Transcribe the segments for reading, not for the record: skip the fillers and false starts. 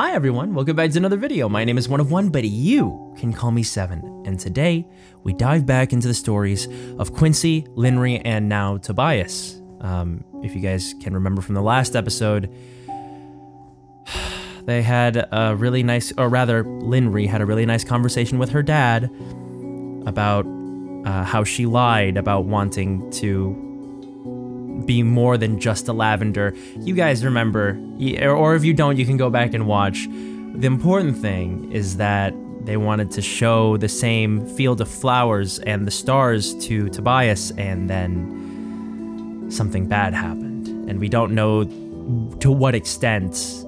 Hi everyone, welcome back to another video. My name is OneOfOne, but you can call me Seven. And today, we dive back into the stories of Quincy, Lynri, and now Tobias. If you guys can remember from the last episode, they had a really nice, or rather, Lynri had a really nice conversation with her dad about how she lied about wanting to be more than just a lavender. You guys remember, or if you don't, you can go back and watch. The important thing is that they wanted to show the same field of flowers and the stars to Tobias, and then something bad happened. And we don't know to what extent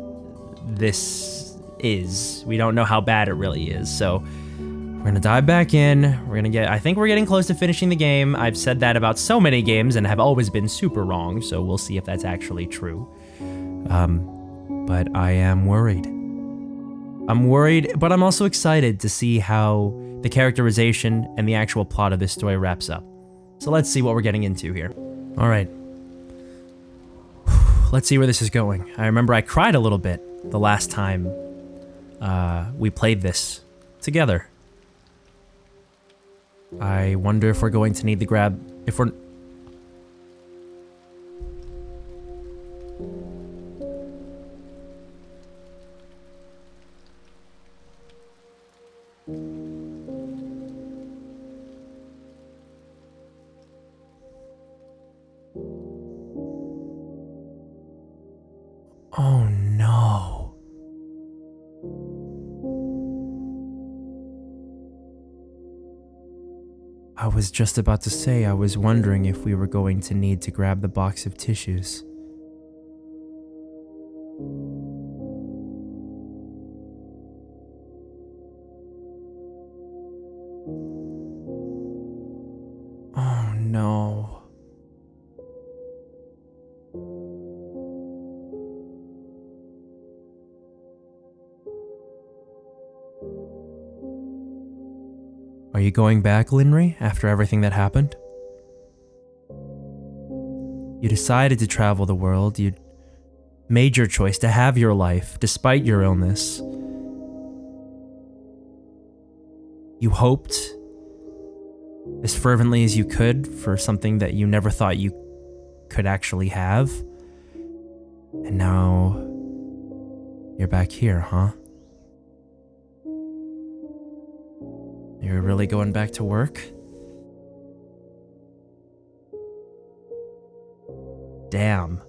this is. We don't know how bad it really is, so we're gonna dive back in. We're gonna get, I think we're getting close to finishing the game. I've said that about so many games and have always been super wrong, so we'll see if that's actually true. But I am worried. I'm worried, but I'm also excited to see how the characterization and the actual plot of this story wraps up. So let's see what we're getting into here. All right. Let's see where this is going. I remember I cried a little bit the last time we played this together. I wonder if we're going to need to grab, if we're... Oh no. I was just about to say I was wondering if we were going to need to grab the box of tissues. Oh no. Are you going back, Lynri, after everything that happened? You decided to travel the world. You made your choice to have your life, despite your illness. You hoped, as fervently as you could, for something that you never thought you could actually have. And now, you're back here, huh? You're really going back to work? Damn.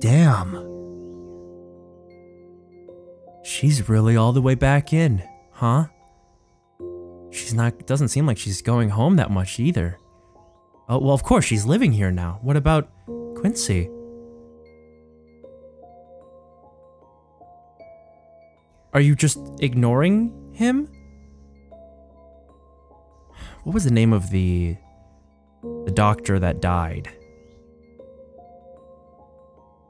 Damn. She's really all the way back in, huh? She's not, doesn't seem like she's going home that much either. Oh, well, of course, she's living here now. What about Quincy? Are you just ignoring him? What was the name of the doctor that died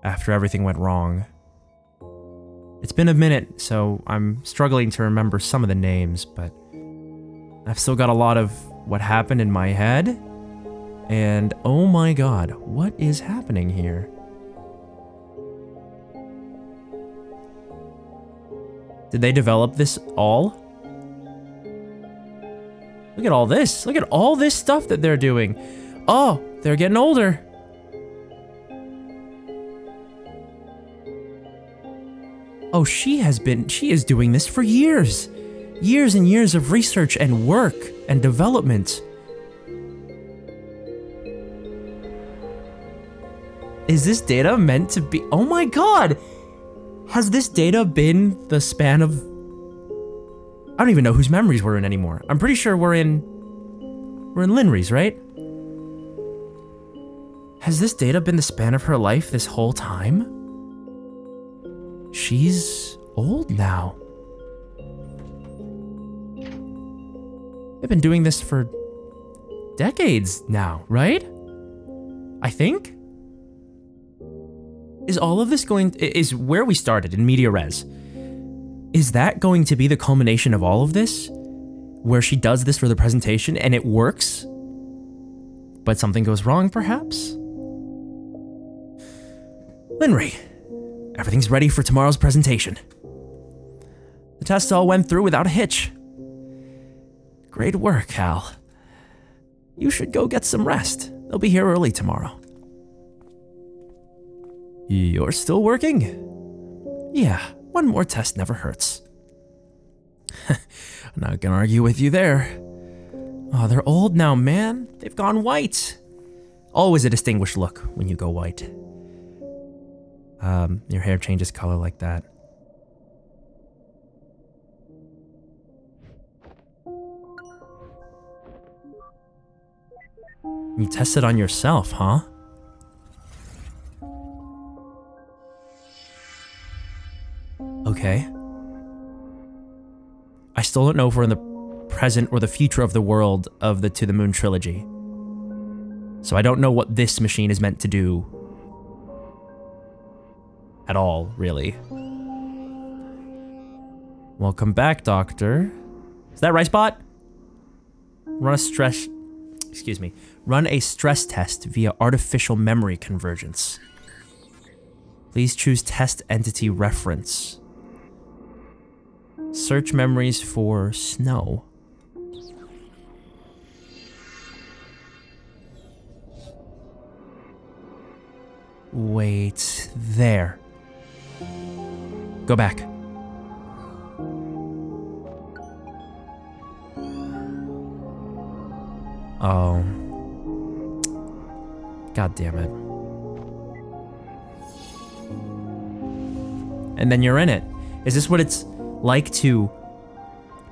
after everything went wrong? It's been a minute, so I'm struggling to remember some of the names, but I've still got a lot of what happened in my head. And oh my god, what is happening here? Did they develop this all? Look at all this. Look at all this stuff that they're doing. Oh, they're getting older. Oh, she is doing this for years. Years and years of research and work and development. Is this data meant to be? Oh my god! Has this data been the span of... I don't even know whose memories we're in anymore. I'm pretty sure we're in Lynri's, right? Has this data been the span of her life this whole time? She's old now. They've been doing this for decades now, right? I think? Is all of this going, is where we started in media res, is that going to be the culmination of all of this? Where she does this for the presentation and it works, but something goes wrong perhaps? Lynri, everything's ready for tomorrow's presentation. The tests all went through without a hitch. Great work, Hal. You should go get some rest. They'll be here early tomorrow. You're still working? Yeah, one more test never hurts. I'm not gonna argue with you there. Oh, they're old now, man. They've gone white. Always a distinguished look when you go white. Your hair changes color like that. You test it on yourself, huh? Okay. I still don't know if we're in the present or the future of the world of the To the Moon trilogy. So I don't know what this machine is meant to do. At all, really. Welcome back, Doctor. Is that RiceBot? Run a stress... Excuse me. Run a stress test via artificial memory convergence. Please choose test entity reference. Search memories for snow. Wait, there. Go back. Oh. God damn it. And then you're in it. Is this what it's like to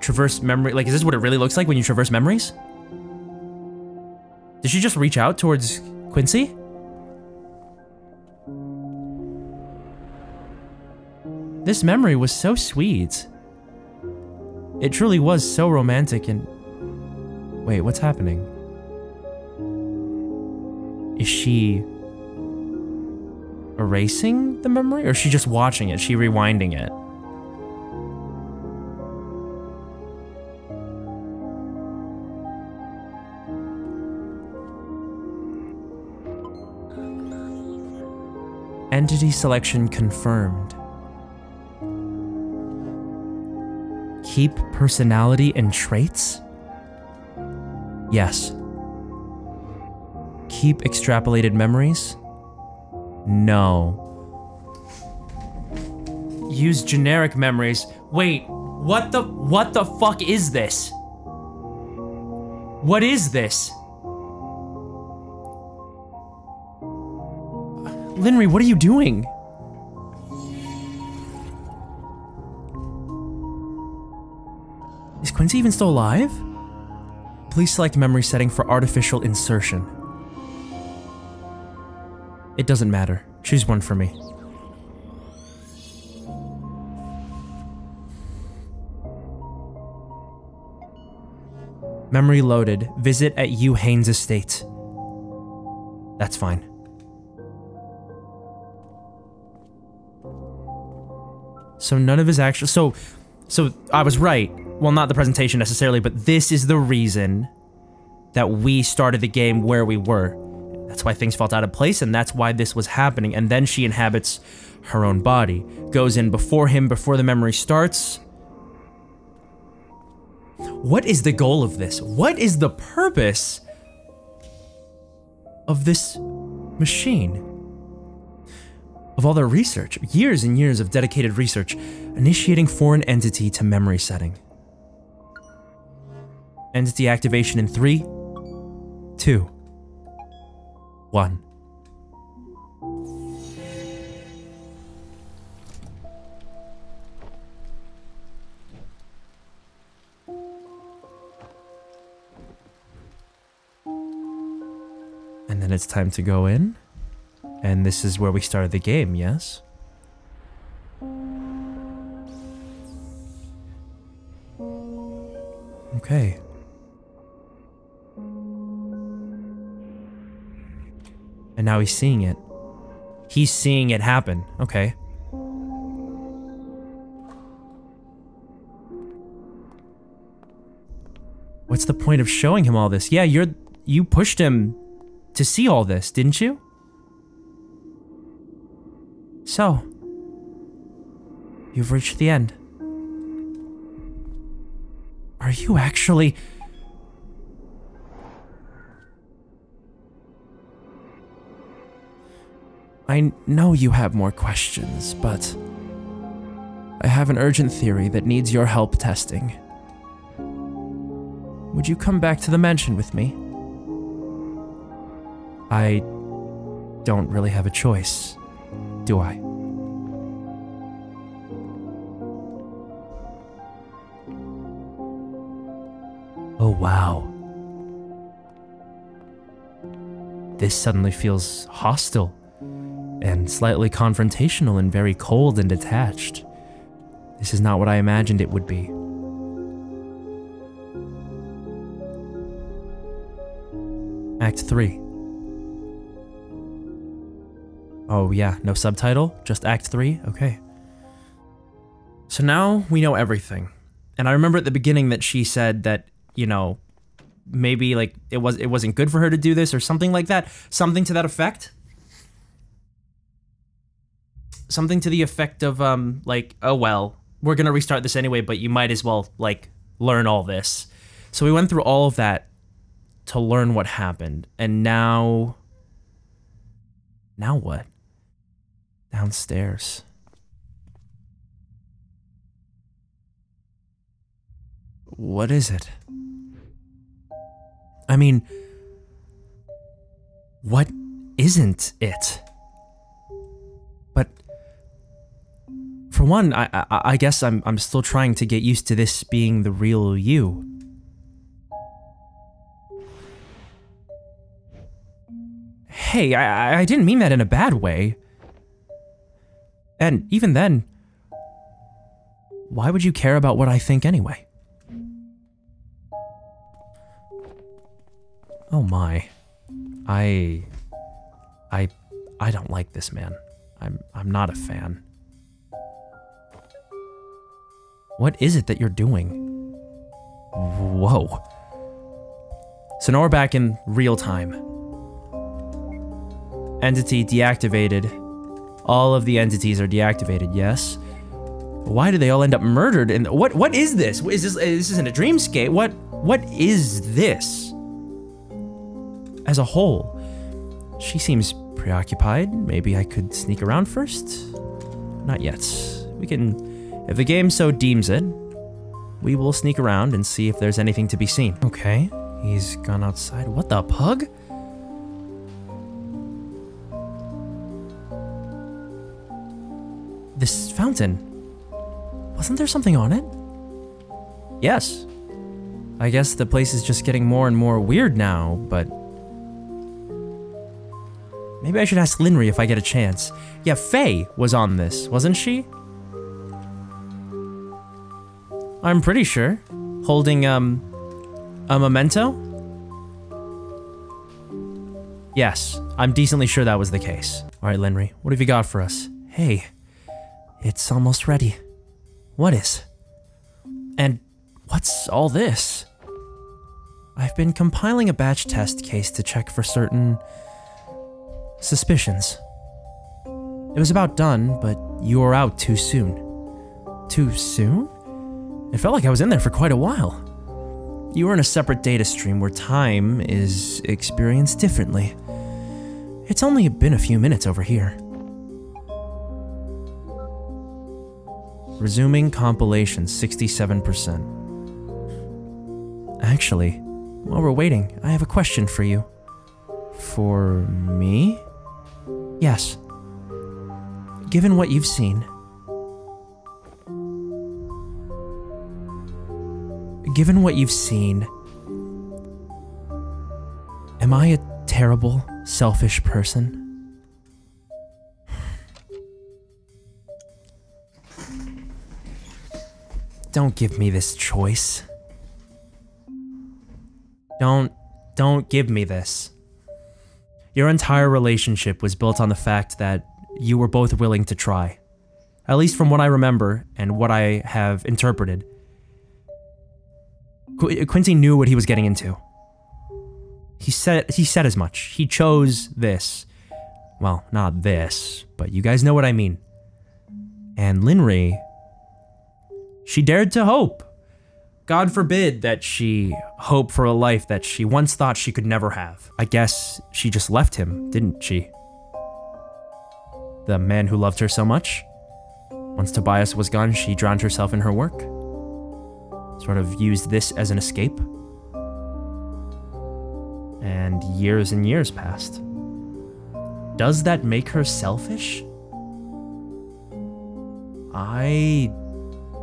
traverse memory? Like, is this what it really looks like when you traverse memories? Did she just reach out towards Quincy? This memory was so sweet. It truly was so romantic and... Wait, what's happening? Is she erasing the memory? Or is she just watching it? Is she rewinding it? Entity selection confirmed. Keep personality and traits? Yes. Keep extrapolated memories? No. Use generic memories. Wait, what the fuck is this? What is this? Lynri, what are you doing? Is Quincy even still alive? Please select memory setting for artificial insertion. It doesn't matter. Choose one for me. Memory loaded. Visit at U. Haines' estate. That's fine. So none of his actions. So I was right. Well, not the presentation necessarily, but this is the reason that we started the game where we were. That's why things felt out of place, and that's why this was happening. And then she inhabits her own body, goes in before him, before the memory starts. What is the goal of this? What is the purpose of this machine? Of all their research, years and years of dedicated research, initiating foreign entity to memory setting. Entity activation in 3, 2, 1. And then it's time to go in. And this is where we started the game, yes? Okay. And now he's seeing it. He's seeing it happen. Okay. What's the point of showing him all this? Yeah, you pushed him to see all this, didn't you? So, you've reached the end. Are you actually... I know you have more questions, but I have an urgent theory that needs your help testing. Would you come back to the mansion with me? I don't really have a choice, do I? Oh, wow. This suddenly feels hostile and slightly confrontational and very cold and detached. This is not what I imagined it would be. Act 3. Oh yeah, no subtitle? Just Act 3? Okay. So now we know everything. And I remember at the beginning that she said that, you know, maybe like it wasn't good for her to do this or something like that. Something to that effect? Something to the effect of, like, oh well, we're gonna restart this anyway, but you might as well, like, learn all this. So we went through all of that to learn what happened, and now... Now what? Downstairs. What is it? I mean... What isn't it? But for one, I guess I'm still trying to get used to this being the real you. Hey, I didn't mean that in a bad way. And even then, why would you care about what I think anyway? Oh my. I don't like this man. I'm not a fan. What is it that you're doing? Whoa. So now we're back in real time. Entity deactivated. All of the entities are deactivated, yes? Why do they all end up murdered? And what is this? Is this isn't a dreamscape? What is this? As a whole, she seems preoccupied. Maybe I could sneak around first? Not yet. We can, if the game so deems it, we will sneak around and see if there's anything to be seen. Okay, he's gone outside. What the pug? This fountain. Wasn't there something on it? Yes. I guess the place is just getting more and more weird now, but... Maybe I should ask Lynri if I get a chance. Yeah, Faye was on this, wasn't she? I'm pretty sure. Holding, a memento? Yes, I'm decently sure that was the case. Alright, Lynri, what have you got for us? Hey, it's almost ready. What is? And what's all this? I've been compiling a batch test case to check for certain... suspicions. It was about done, but you were out too soon. Too soon? It felt like I was in there for quite a while. You were in a separate data stream where time is experienced differently. It's only been a few minutes over here. Resuming compilation 67%. Actually, while we're waiting, I have a question for you. For me? Yes. Given what you've seen... Given what you've seen... Am I a terrible, selfish person? Don't give me this choice. Don't give me this. Your entire relationship was built on the fact that you were both willing to try. At least from what I remember and what I have interpreted. Quincy knew what he was getting into. He said as much. He chose this. Well, not this, but you guys know what I mean. And Lynri, she dared to hope. God forbid that she hope for a life that she once thought she could never have. I guess she just left him, didn't she? The man who loved her so much. Once Tobias was gone, she drowned herself in her work. Sort of used this as an escape. And years passed. Does that make her selfish? I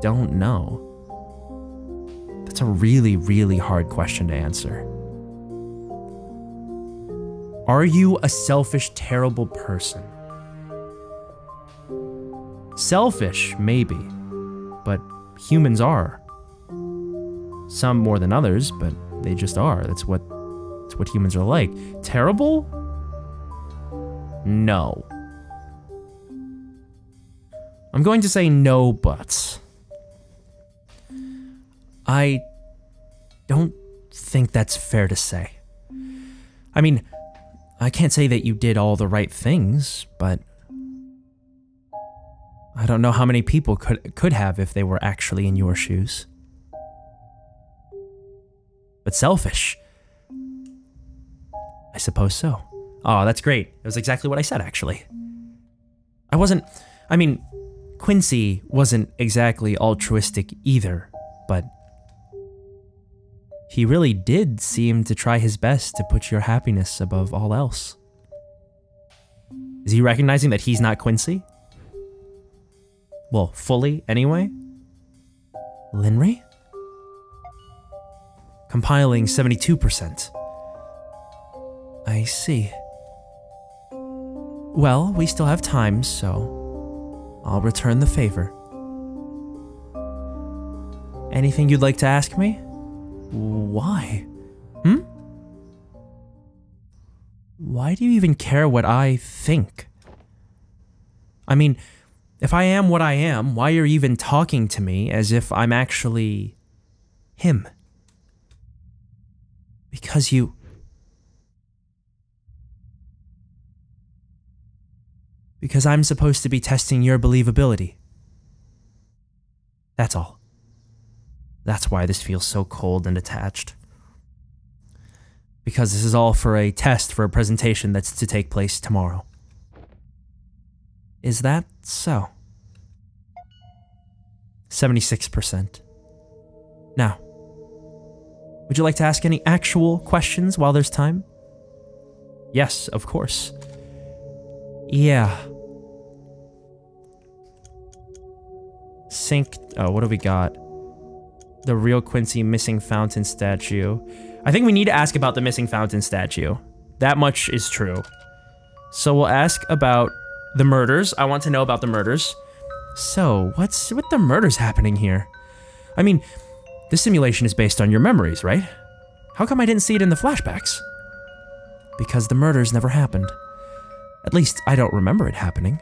don't know. That's a really, really hard question to answer. Are you a selfish, terrible person? Selfish, maybe, but humans are. Some more than others, but they just are. That's what humans are like. Terrible? No. I'm going to say no buts. I don't think that's fair to say. I mean, I can't say that you did all the right things, but I don't know how many people could have if they were actually in your shoes. But selfish. I suppose so. Oh, that's great. It was exactly what I said, actually. I mean, Quincy wasn't exactly altruistic either, but he really did seem to try his best to put your happiness above all else. Is he recognizing that he's not Quincy? Well, fully, anyway. Lynri? Compiling 72%. I see. Well, we still have time, so I'll return the favor. Anything you'd like to ask me? Why? Why do you even care what I think? I mean, if I am what I am, why are you even talking to me as if I'm actually him? Because you... Because I'm supposed to be testing your believability. That's all. That's why this feels so cold and detached. Because this is all for a test for a presentation that's to take place tomorrow. Is that so? 76%. Now, would you like to ask any actual questions while there's time? Yes, of course. Yeah. Oh, what do we got? The real Quincy missing fountain statue. I think we need to ask about the missing fountain statue. That much is true. So we'll ask about the murders. I want to know about the murders. So, what's with the murders happening here? I mean, this simulation is based on your memories, right? How come I didn't see it in the flashbacks? Because the murders never happened. At least, I don't remember it happening.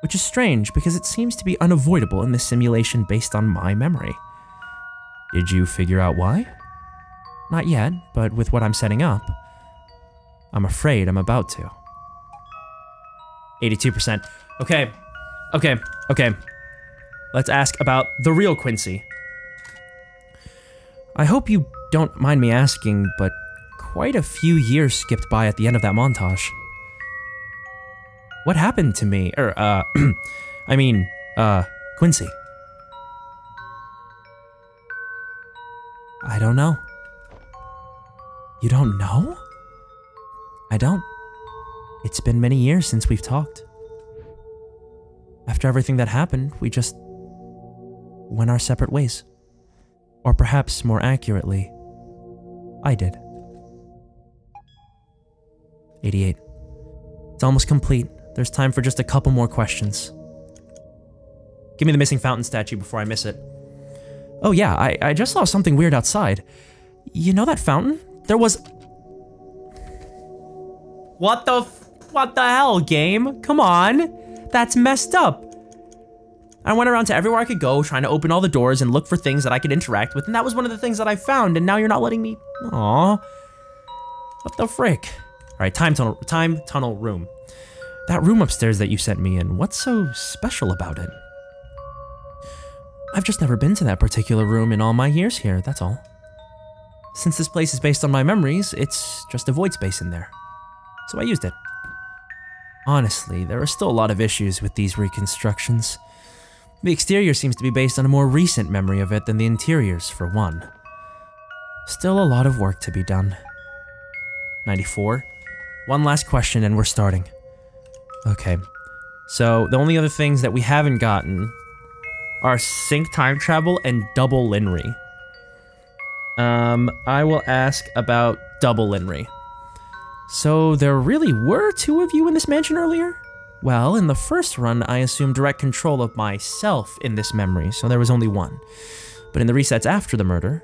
Which is strange, because it seems to be unavoidable in this simulation based on my memory. Did you figure out why? Not yet, but with what I'm setting up, I'm afraid I'm about to. 82%. Okay. Let's ask about the real Quincy. I hope you don't mind me asking, but quite a few years skipped by at the end of that montage. What happened to me? Quincy. I don't know. You don't know? I don't. It's been many years since we've talked. After everything that happened, we just went our separate ways. Or perhaps more accurately, I did. 88. It's almost complete. There's time for just a couple more questions. Give me the missing fountain statue before I miss it. Oh yeah, I just saw something weird outside. You know that fountain? There was... What the hell, game? Come on! That's messed up! I went around to everywhere I could go, trying to open all the doors and look for things that I could interact with, and that was one of the things that I found, and now you're not letting me... Aww. What the frick? Alright, time tunnel room. That room upstairs that you sent me in, what's so special about it? I've just never been to that particular room in all my years here, that's all. Since this place is based on my memories, it's just a void space in there. So I used it. Honestly, there are still a lot of issues with these reconstructions. The exterior seems to be based on a more recent memory of it than the interiors, for one. Still a lot of work to be done. 94. One last question and we're starting. Okay. So, the only other things that we haven't gotten are sync time travel and double Lynri. I will ask about double Lynri. So, there really were two of you in this mansion earlier? Well, in the first run, I assumed direct control of myself in this memory, so there was only one. But in the resets after the murder,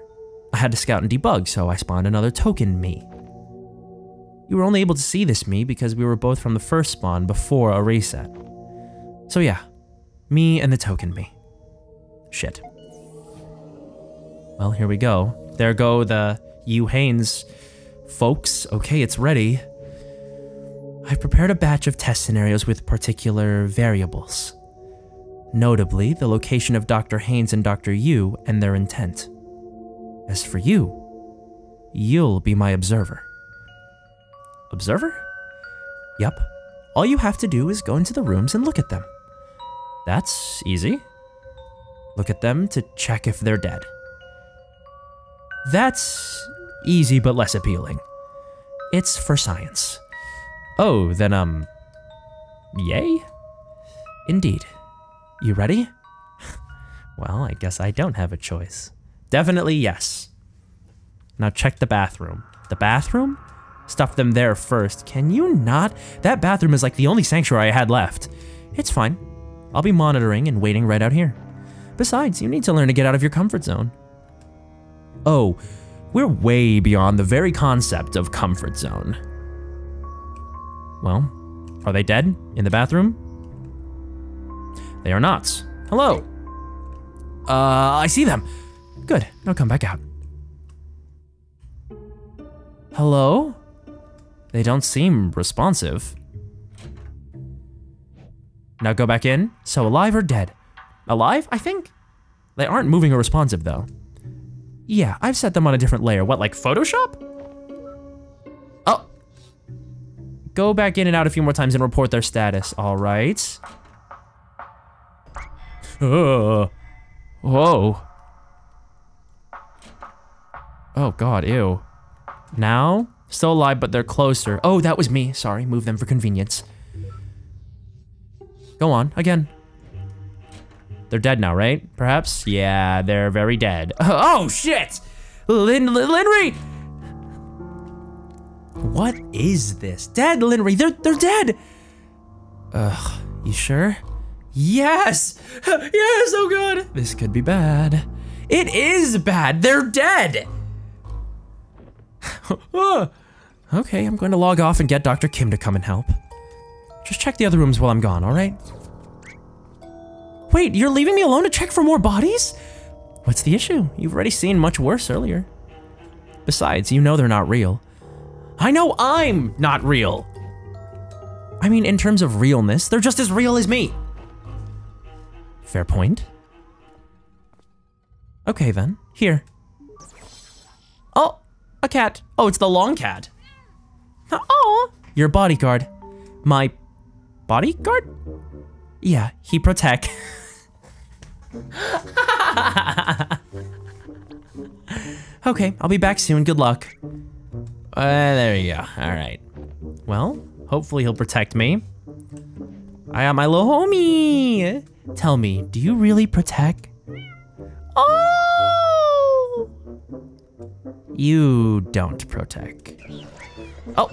I had to scout and debug, so I spawned another token me. You were only able to see this me because we were both from the first spawn before a reset. So yeah, me and the token me. Shit. Well, here we go. There go the U. Haines folks. Okay, it's ready. I've prepared a batch of test scenarios with particular variables. Notably, the location of Dr. Haynes and Dr. Yu and their intent. As for you, you'll be my observer. Observer? Yep. All you have to do is go into the rooms and look at them. That's easy. Look at them to check if they're dead. That's easy but less appealing. It's for science. Oh, then, yay? Indeed. You ready? Well, I guess I don't have a choice. Definitely yes. Now check the bathroom. The bathroom? Stuff them there first. Can you not? That bathroom is like the only sanctuary I had left. It's fine. I'll be monitoring and waiting right out here. Besides, you need to learn to get out of your comfort zone. Oh, we're way beyond the very concept of comfort zone. Well, are they dead in the bathroom? They are not. Hello. I see them. Good. Now come back out. Hello? They don't seem responsive. Now go back in. So alive or dead? Alive, I think? They aren't moving or responsive, though. Yeah, I've set them on a different layer. What, like Photoshop? Oh. Go back in and out a few more times and report their status. All right. Whoa. Oh, God, ew. Now? Still alive, but they're closer. Oh, that was me. Sorry, move them for convenience. Go on, again. They're dead now, right? Perhaps? Yeah, they're very dead. Oh, shit! Lynri! What is this? Dead, Lynri! They're dead! Ugh, you sure? Yes! Yes, oh god! This could be bad. It is bad! They're dead! Okay, I'm going to log off and get Dr. Kim to come and help. Just check the other rooms while I'm gone, alright? Wait, you're leaving me alone to check for more bodies? What's the issue? You've already seen much worse earlier. Besides, you know they're not real. I know I'm not real! I mean, in terms of realness, they're just as real as me! Fair point. Okay then, here. Oh! A cat. Oh, it's the long cat. Oh, your bodyguard. My bodyguard? Yeah, he protect. Okay, I'll be back soon. Good luck. There you go. All right. Well, hopefully he'll protect me. I am my little homie. Tell me, do you really protect? Oh! You don't protect. Oh!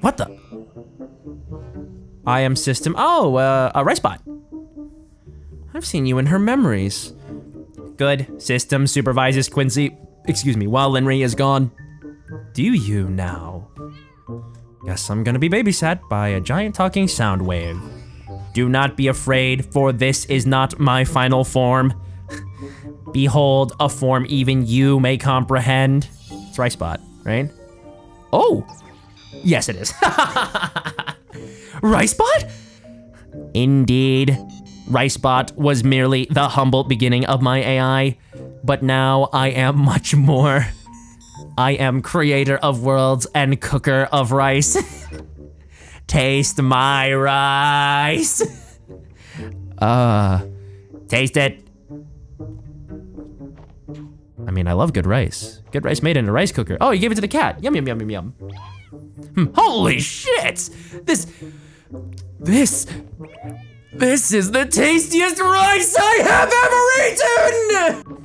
What the? I am system. Oh, a RiceBot. I've seen you in her memories. Good. System supervises Quincy. Excuse me, while Lynri is gone. Do you now? Guess I'm gonna be babysat by a giant talking sound wave. Do not be afraid, for this is not my final form. Behold, a form even you may comprehend. It's RiceBot, right? Oh! Yes, it is. RiceBot? Indeed. RiceBot was merely the humble beginning of my AI, but now I am much more. I am creator of worlds and cooker of rice. Taste my rice. Taste it. I mean, I love good rice. Good rice made in a rice cooker. Oh, you gave it to the cat. Yum, yum, yum, yum, yum. Holy shit! This is the tastiest rice I have ever eaten!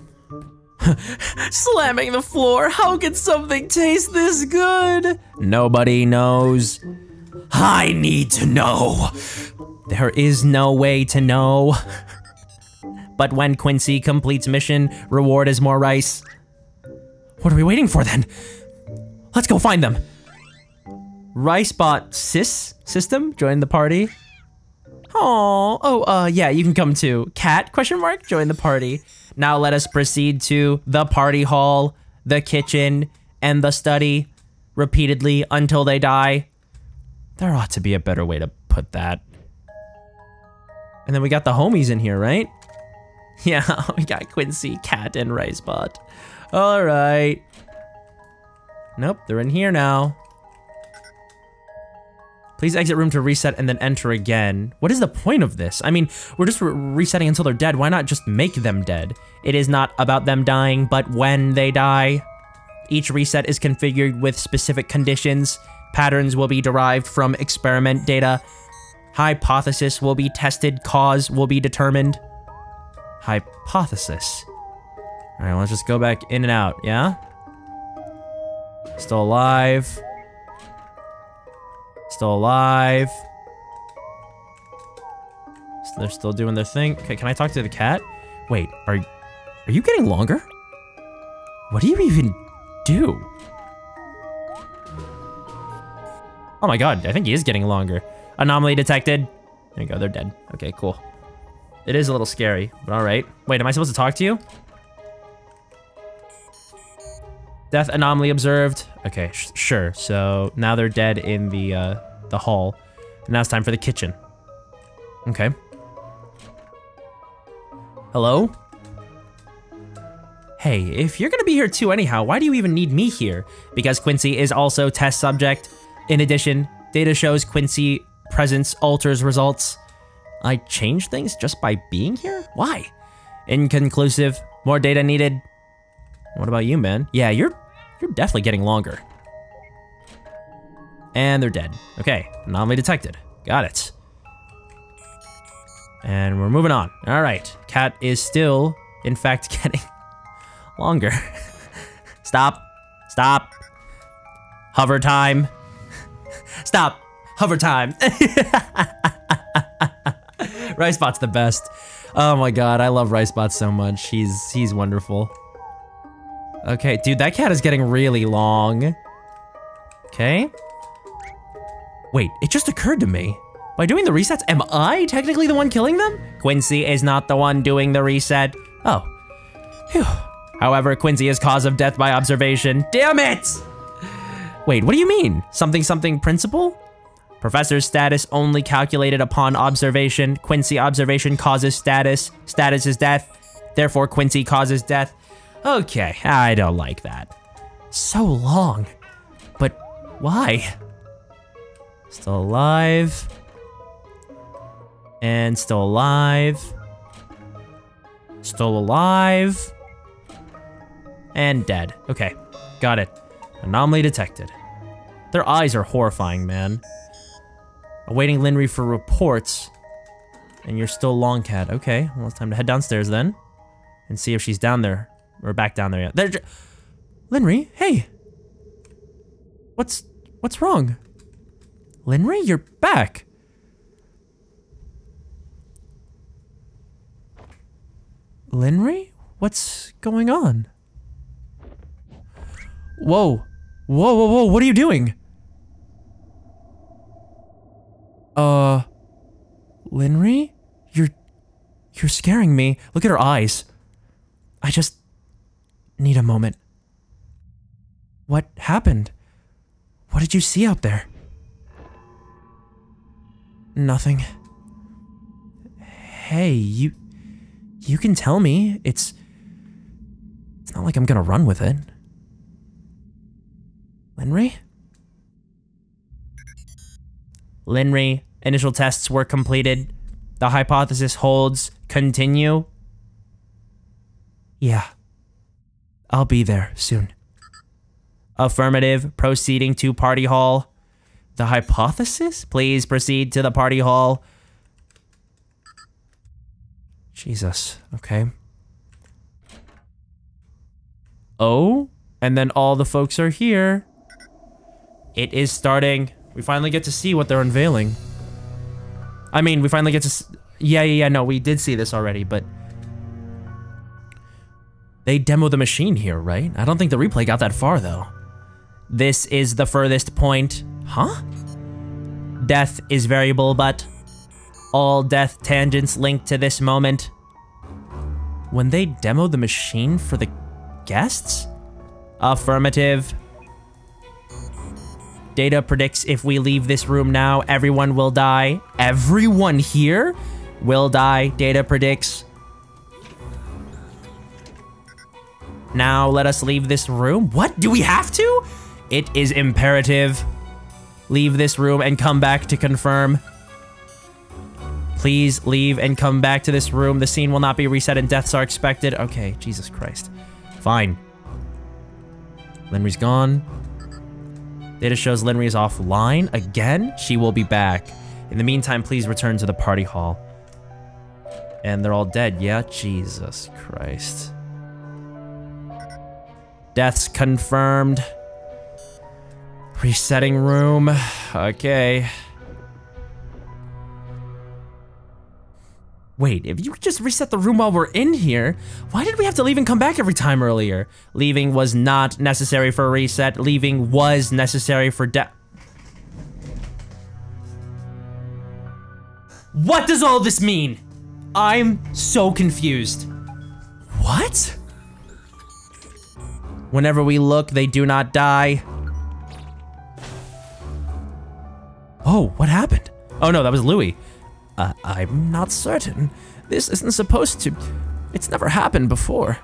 Slamming the floor, how could something taste this good? Nobody knows. I need to know. There is no way to know. But when Quincy completes mission, reward is more rice. What are we waiting for then? Let's go find them. RiceBot system join the party. Yeah, you can come too. Cat ? Join the party. Now let us proceed to the party hall, the kitchen, and the study repeatedly until they die. There ought to be a better way to put that. And then we got the homies in here, right? Yeah, we got Quincy, Cat, and RiceBot. All right. Nope, they're in here now. Please exit room to reset and then enter again. What is the point of this? I mean, we're just resetting until they're dead. Why not just make them dead? It is not about them dying, but when they die. Each reset is configured with specific conditions. Patterns will be derived from experiment data. Hypothesis will be tested. Cause will be determined. Hypothesis. All right, let's just go back in and out, yeah? Still alive. Still alive. They're still doing their thing. Okay, can I talk to the cat? Wait, are you getting longer? What do you even do? Oh my god, I think he is getting longer. Anomaly detected. There you go, they're dead. Okay, cool. It is a little scary, but all right. Wait, am I supposed to talk to you? Death anomaly observed. Okay, sure. So now they're dead in the hall. And now it's time for the kitchen. Okay. Hello? Hey, if you're gonna be here too anyhow, why do you even need me here? Because Quincy is also test subject. In addition, data shows Quincy presence alters results. I change things just by being here? Why? Inconclusive. More data needed. What about you, man? Yeah, you're definitely getting longer. And they're dead. Okay, anomaly detected. Got it. And we're moving on. All right, Cat is still, in fact, getting longer. Stop. Stop. Hover time. Stop. Hover time. RiceBot's the best. Oh my god, I love RiceBot so much. He's wonderful. Okay, dude, that cat is getting really long. Okay. Wait, it just occurred to me. By doing the resets, am I technically the one killing them? Quincy is not the one doing the reset. Oh. Phew. However, Quincy is cause of death by observation. Damn it! Wait, what do you mean? Something principle? Professor's status only calculated upon observation. Quincy observation causes status. Status is death. Therefore, Quincy causes death. Okay, I don't like that. So long. But why? Still alive. And still alive. Still alive. And dead. Okay, got it. Anomaly detected. Their eyes are horrifying, man. Awaiting Lynri for reports. And you're still long, Cat. Okay, well, it's time to head downstairs then. And see if she's down there. Or back down there yet. Lynri, hey! What's wrong? Lynri, you're back! Lynri? What's going on? Whoa. Whoa, whoa, whoa, what are you doing? Lynri? You're scaring me. Look at her eyes. I just need a moment. What happened? What did you see out there? Nothing. Hey, you can tell me. It's not like I'm gonna run with it. Lynri? Lynri, initial tests were completed. The hypothesis holds. Continue. Yeah. I'll be there soon. Affirmative. Proceeding to party hall. The hypothesis? Please proceed to the party hall. Jesus. Okay. Oh? And then all the folks are here. It is starting. We finally get to see what they're unveiling. I mean, we finally get to yeah, no, we did see this already, but... They demoed the machine here, right? I don't think the replay got that far, though. This is the furthest point. Huh? Death is variable, but... all death tangents linked to this moment. When they demoed the machine for the guests? Affirmative. Data predicts if we leave this room now, everyone will die. Everyone here will die, data predicts. Now let us leave this room. What? Do we have to? It is imperative. Leave this room and come back to confirm. Please leave and come back to this room. The scene will not be reset and deaths are expected. Okay, Jesus Christ. Fine. Lynri's gone. Data shows Lynri is offline again. She will be back. In the meantime, please return to the party hall. And they're all dead, yeah? Jesus Christ. Deaths confirmed. Resetting room. Okay. Wait, if you could just reset the room while we're in here, why did we have to leave and come back every time earlier? Leaving was not necessary for a reset. Leaving was necessary for death. What does all this mean? I'm so confused. What? Whenever we look, they do not die. Oh, what happened? Oh no, that was Louis. I'm not certain. This isn't supposed to... It's never happened before.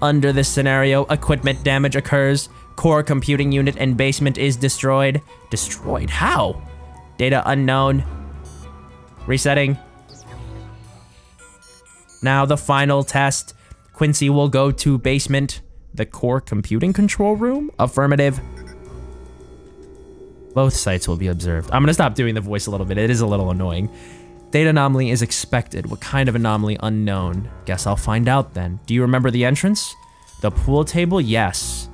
Under this scenario, equipment damage occurs. Core computing unit and basement is destroyed. Destroyed? How? Data unknown. Resetting. Now the final test. Quincy will go to basement. The core computing control room? Affirmative. Both sites will be observed. I'm gonna stop doing the voice a little bit. It is a little annoying. Data anomaly is expected. What kind of anomaly? Unknown. Guess I'll find out then. Do you remember the entrance? The pool table? Yes.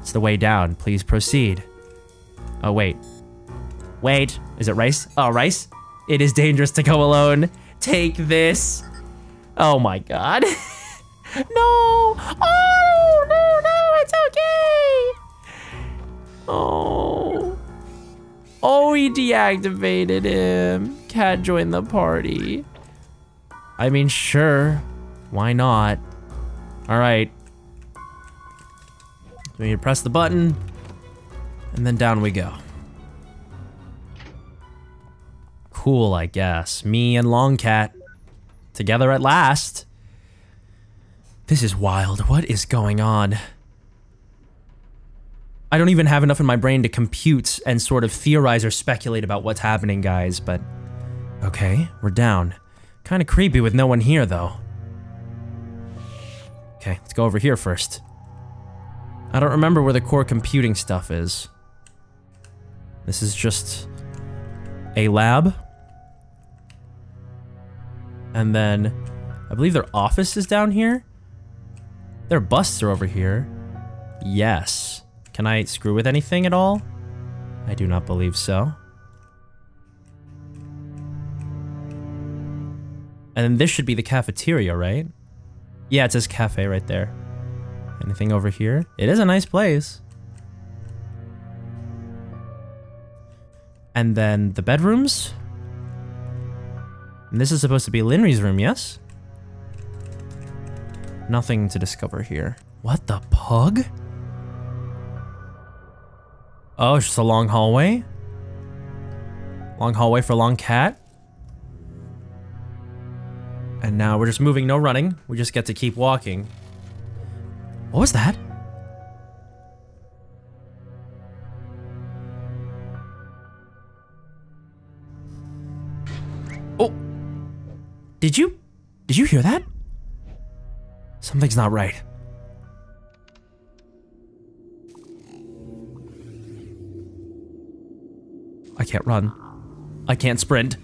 It's the way down. Please proceed. Oh, wait. Wait. Is it rice? Oh, rice? It is dangerous to go alone. Take this. Oh my god. No. Oh, no, it's okay. Oh. Oh, he deactivated him. Cat joined the party. I mean, sure. Why not? All right. We need to press the button. And then down we go. Cool, I guess. Me and Longcat. Together at last. This is wild. What is going on? I don't even have enough in my brain to compute and sort of theorize or speculate about what's happening, guys, but... Okay, we're down. Kinda creepy with no one here, though. Okay, let's go over here first. I don't remember where the core computing stuff is. This is just... a lab. And then... I believe their office is down here? Their busts are over here. Yes. Can I screw with anything at all? I do not believe so. And then this should be the cafeteria, right? Yeah, it says cafe right there. Anything over here? It is a nice place. And then the bedrooms? And this is supposed to be Lynri's room, yes? Nothing to discover here. What the pug? Oh, it's just a long hallway? Long hallway for long cat. And now we're just moving, no running. We just get to keep walking. What was that? Oh! Did you hear that? Something's not right. I can't run. I can't sprint.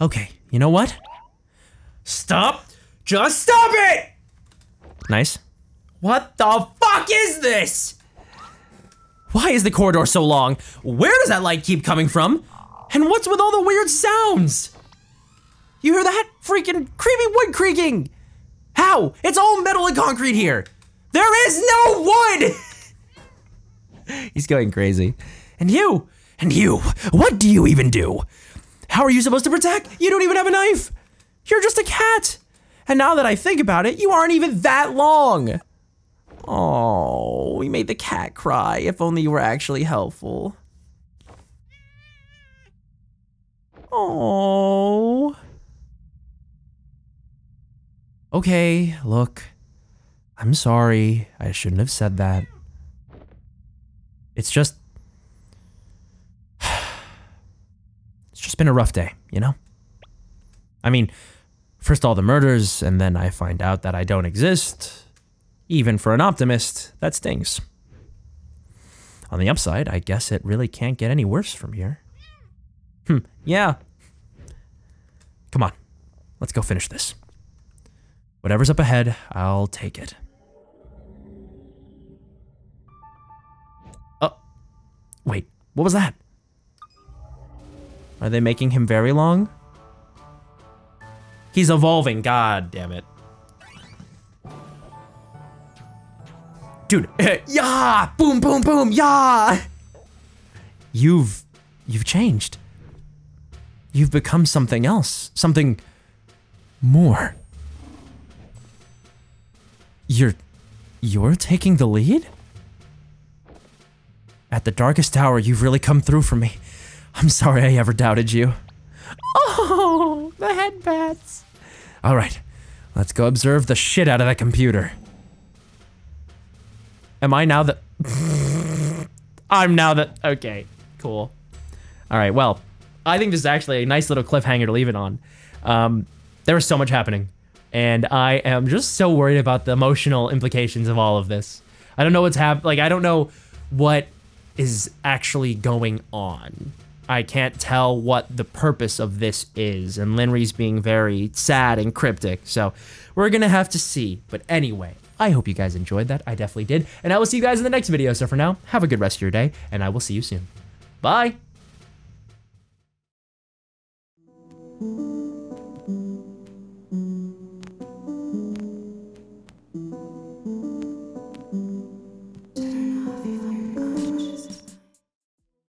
Okay, you know what? Stop! Just stop it! Nice. What the fuck is this? Why is the corridor so long? Where does that light keep coming from? And what's with all the weird sounds? You hear that? Freaking creepy wood creaking! How? It's all metal and concrete here! There is no wood! He's going crazy. And you, what do you even do? How are you supposed to protect? You don't even have a knife. You're just a cat. And now that I think about it, you aren't even that long. Oh, we made the cat cry. If only you were actually helpful. Oh. Okay, look. I'm sorry. I shouldn't have said that. It's just... It's been a rough day, you know? I mean, first all the murders, and then I find out that I don't exist. Even for an optimist, that stings. On the upside, I guess it really can't get any worse from here. Yeah. Come on, let's go finish this. Whatever's up ahead, I'll take it. Oh, wait, what was that? Are they making him very long? He's evolving, god damn it. Dude, yeah! Boom, boom, boom, yeah! You've changed. You've become something else, something more. You're taking the lead? At the darkest hour, you've really come through for me. I'm sorry I ever doubted you. Oh, the headbats. All right, let's go observe the shit out of that computer. Am I now the... I'm now the... Okay, cool. All right, well, I think this is actually a nice little cliffhanger to leave it on. There was so much happening, and I am just so worried about the emotional implications of all of this. I don't know what's happening. Like, I don't know what is actually going on. I can't tell what the purpose of this is, and Lynri's being very sad and cryptic, so we're gonna have to see. But anyway, I hope you guys enjoyed that. I definitely did, and I will see you guys in the next video. So for now, have a good rest of your day, and I will see you soon. Bye!